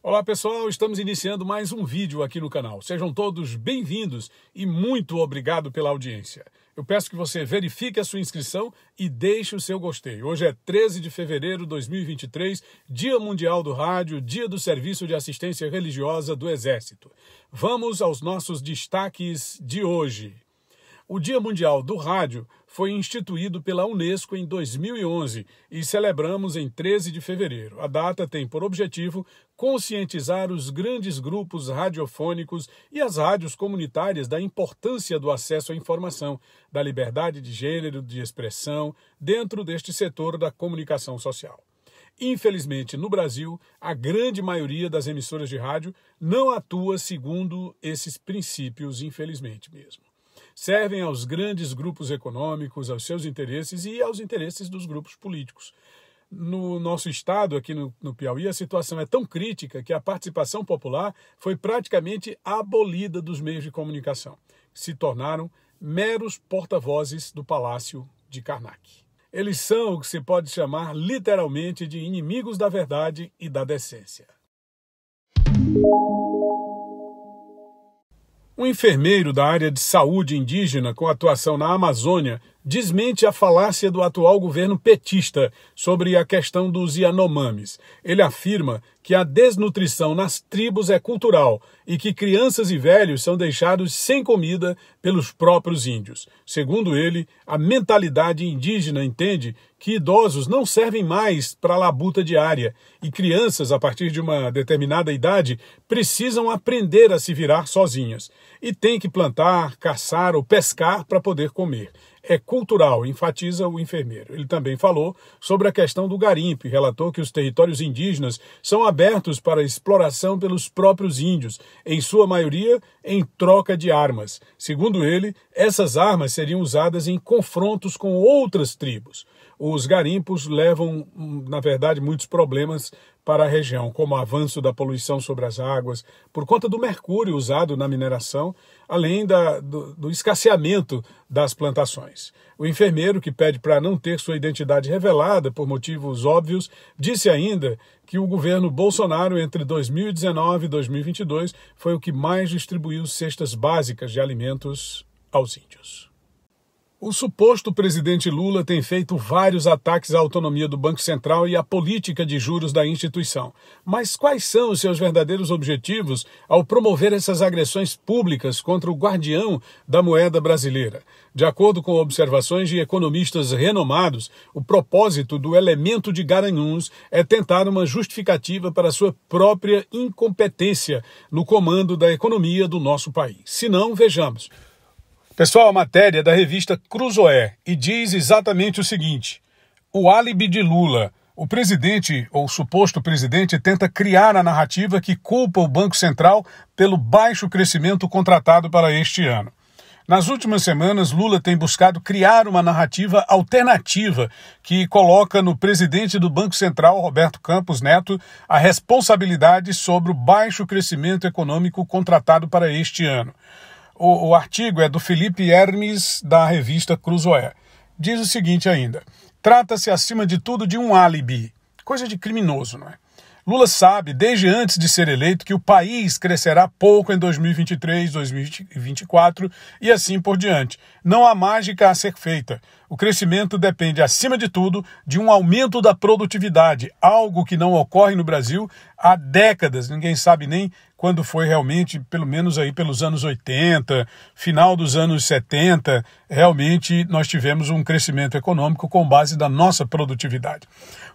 Olá pessoal, estamos iniciando mais um vídeo aqui no canal. Sejam todos bem-vindos e muito obrigado pela audiência. Eu peço que você verifique a sua inscrição e deixe o seu gostei. Hoje é 13 de fevereiro de 2023, Dia Mundial do Rádio, Dia do Serviço de Assistência Religiosa do Exército. Vamos aos nossos destaques de hoje. O Dia Mundial do Rádio foi instituído pela Unesco em 2011 e celebramos em 13 de fevereiro. A data tem por objetivo conscientizar os grandes grupos radiofônicos e as rádios comunitárias da importância do acesso à informação, da liberdade de gênero, de expressão, dentro deste setor da comunicação social. Infelizmente, no Brasil, a grande maioria das emissoras de rádio não atua segundo esses princípios, infelizmente mesmo. Servem aos grandes grupos econômicos, aos seus interesses e aos interesses dos grupos políticos. No nosso estado, aqui no Piauí, a situação é tão crítica que a participação popular foi praticamente abolida dos meios de comunicação. Se tornaram meros porta-vozes do Palácio de Karnak. Eles são o que se pode chamar literalmente de inimigos da verdade e da decência. Um enfermeiro da área de saúde indígena com atuação na Amazônia desmente a falácia do atual governo petista sobre a questão dos Yanomamis. Ele afirma que a desnutrição nas tribos é cultural e que crianças e velhos são deixados sem comida pelos próprios índios. Segundo ele, a mentalidade indígena entende que idosos não servem mais para a labuta diária e crianças, a partir de uma determinada idade, precisam aprender a se virar sozinhas e têm que plantar, caçar ou pescar para poder comer. É cultural, enfatiza o enfermeiro. Ele também falou sobre a questão do garimpo e relatou que os territórios indígenas são abertos para exploração pelos próprios índios, em sua maioria em troca de armas. Segundo ele, essas armas seriam usadas em confrontos com outras tribos. Os garimpos levam, na verdade, muitos problemas para a região, como o avanço da poluição sobre as águas, por conta do mercúrio usado na mineração, além do escasseamento das plantações. O enfermeiro, que pede para não ter sua identidade revelada por motivos óbvios, disse ainda que o governo Bolsonaro, entre 2019 e 2022, foi o que mais distribuiu cestas básicas de alimentos aos índios. O suposto presidente Lula tem feito vários ataques à autonomia do Banco Central e à política de juros da instituição. Mas quais são os seus verdadeiros objetivos ao promover essas agressões públicas contra o guardião da moeda brasileira? De acordo com observações de economistas renomados, o propósito do elemento de Garanhuns é tentar uma justificativa para sua própria incompetência no comando da economia do nosso país. Se não, vejamos. Pessoal, a matéria é da revista Cruzoé e diz exatamente o seguinte: o álibi de Lula. O presidente, ou suposto presidente, tenta criar a narrativa que culpa o Banco Central pelo baixo crescimento contratado para este ano. Nas últimas semanas, Lula tem buscado criar uma narrativa alternativa que coloca no presidente do Banco Central, Roberto Campos Neto, a responsabilidade sobre o baixo crescimento econômico contratado para este ano. O artigo é do Felipe Hermes, da revista Cruzoé. Diz o seguinte ainda: trata-se, acima de tudo, de um álibi. Coisa de criminoso, não é? Lula sabe, desde antes de ser eleito, que o país crescerá pouco em 2023, 2024 e assim por diante. Não há mágica a ser feita. O crescimento depende, acima de tudo, de um aumento da produtividade, algo que não ocorre no Brasil há décadas. Ninguém sabe nem quando foi realmente, pelo menos aí pelos anos 80, final dos anos 70, realmente nós tivemos um crescimento econômico com base na nossa produtividade.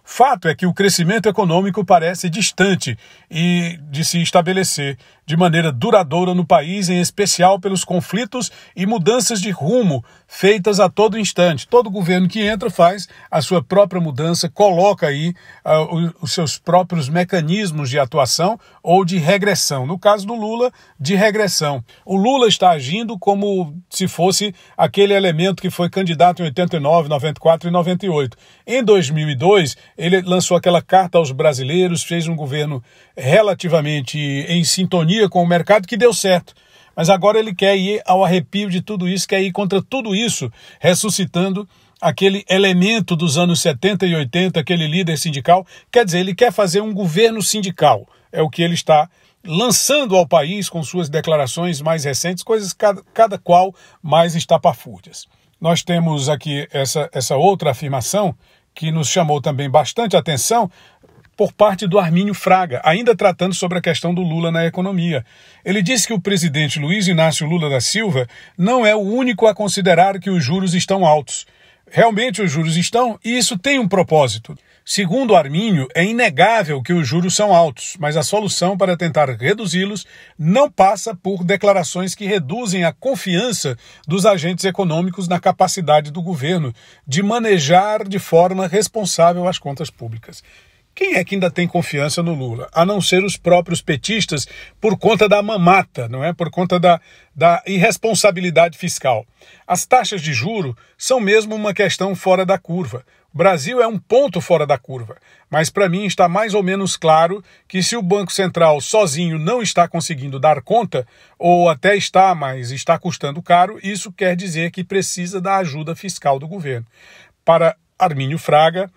Fato é que o crescimento econômico parece distante de se estabelecer de maneira duradoura no país, em especial pelos conflitos e mudanças de rumo feitas a todo instante. Todo governo que entra faz a sua própria mudança, coloca aí os seus próprios mecanismos de atuação ou de regressão. No caso do Lula, de regressão. O Lula está agindo como se fosse aquele elemento que foi candidato em 89, 94 e 98. Em 2002, ele lançou aquela carta aos brasileiros, fez um governo relativamente em sintonia com o mercado, que deu certo. Mas agora ele quer ir ao arrepio de tudo isso, quer ir contra tudo isso, ressuscitando aquele elemento dos anos 70 e 80, aquele líder sindical. Quer dizer, ele quer fazer um governo sindical. é o que ele está lançando ao país com suas declarações mais recentes, coisas cada qual mais estapafúrdias. Nós temos aqui essa outra afirmação que nos chamou também bastante atenção por parte do Armínio Fraga, ainda tratando sobre a questão do Lula na economia. Ele disse que o presidente Luiz Inácio Lula da Silva não é o único a considerar que os juros estão altos. Realmente os juros estão, e isso tem um propósito. Segundo Armínio, é inegável que os juros são altos, mas a solução para tentar reduzi-los não passa por declarações que reduzem a confiança dos agentes econômicos na capacidade do governo de manejar de forma responsável as contas públicas. Quem é que ainda tem confiança no Lula? A não ser os próprios petistas, por conta da mamata, não é? Por conta da irresponsabilidade fiscal. As taxas de juros são mesmo uma questão fora da curva. O Brasil é um ponto fora da curva, mas para mim está mais ou menos claro que se o Banco Central sozinho não está conseguindo dar conta, ou até está, mas está custando caro, isso quer dizer que precisa da ajuda fiscal do governo. Para Armínio Fraga,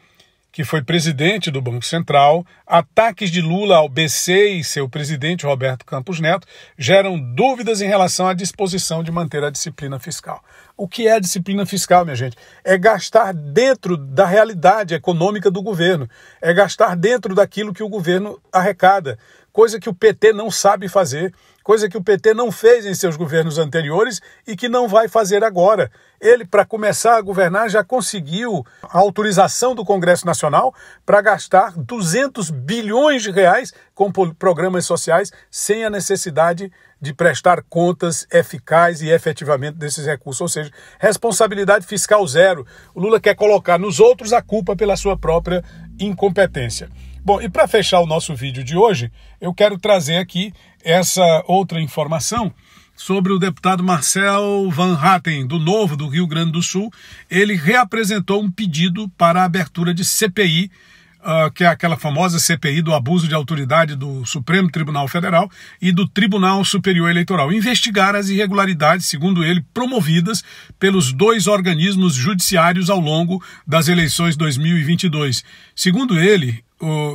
que foi presidente do Banco Central, ataques de Lula ao BC e seu presidente Roberto Campos Neto geram dúvidas em relação à disposição de manter a disciplina fiscal. O que é a disciplina fiscal, minha gente? É gastar dentro da realidade econômica do governo, é gastar dentro daquilo que o governo arrecada, coisa que o PT não sabe fazer, coisa que o PT não fez em seus governos anteriores e que não vai fazer agora. Ele, para começar a governar, já conseguiu a autorização do Congresso Nacional para gastar 200 bilhões de reais com programas sociais sem a necessidade de prestar contas eficaz e efetivamente desses recursos, ou seja, responsabilidade fiscal zero. O Lula quer colocar nos outros a culpa pela sua própria incompetência. Bom, e para fechar o nosso vídeo de hoje, eu quero trazer aqui essa outra informação sobre o deputado Marcel van Hattem, do Novo, do Rio Grande do Sul. Ele reapresentou um pedido para a abertura de CPI, que é aquela famosa CPI do abuso de autoridade do Supremo Tribunal Federal e do Tribunal Superior Eleitoral, investigar as irregularidades, segundo ele, promovidas pelos dois organismos judiciários ao longo das eleições 2022. Segundo ele,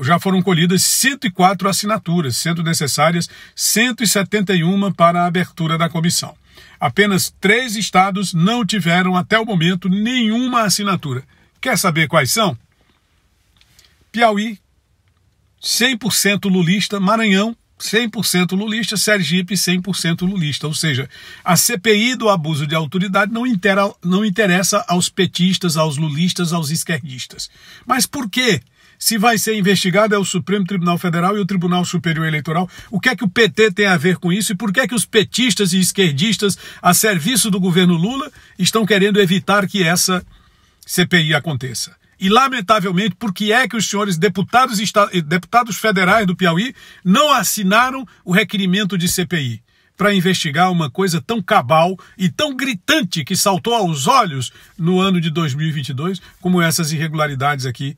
já foram colhidas 104 assinaturas, sendo necessárias 171 para a abertura da comissão. Apenas 3 estados não tiveram até o momento nenhuma assinatura. Quer saber quais são? Piauí, 100% lulista, Maranhão, 100% lulista, Sergipe, 100% lulista. Ou seja, a CPI do abuso de autoridade não interessa aos petistas, aos lulistas, aos esquerdistas. Mas por quê? Se vai ser investigado é o Supremo Tribunal Federal e o Tribunal Superior Eleitoral. O que é que o PT tem a ver com isso? E por que é que os petistas e esquerdistas a serviço do governo Lula estão querendo evitar que essa CPI aconteça? E, lamentavelmente, por que é que os senhores deputados federais do Piauí não assinaram o requerimento de CPI para investigar uma coisa tão cabal e tão gritante que saltou aos olhos no ano de 2022 como essas irregularidades aqui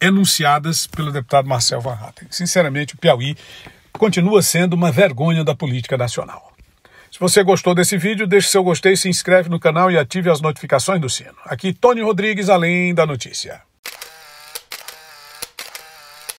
enunciadas pelo deputado Marcel van Hattem? Sinceramente, o Piauí continua sendo uma vergonha da política nacional. Se você gostou desse vídeo, deixe seu gostei, se inscreve no canal e ative as notificações do sino. Aqui, Toni Rodrigues, Além da Notícia.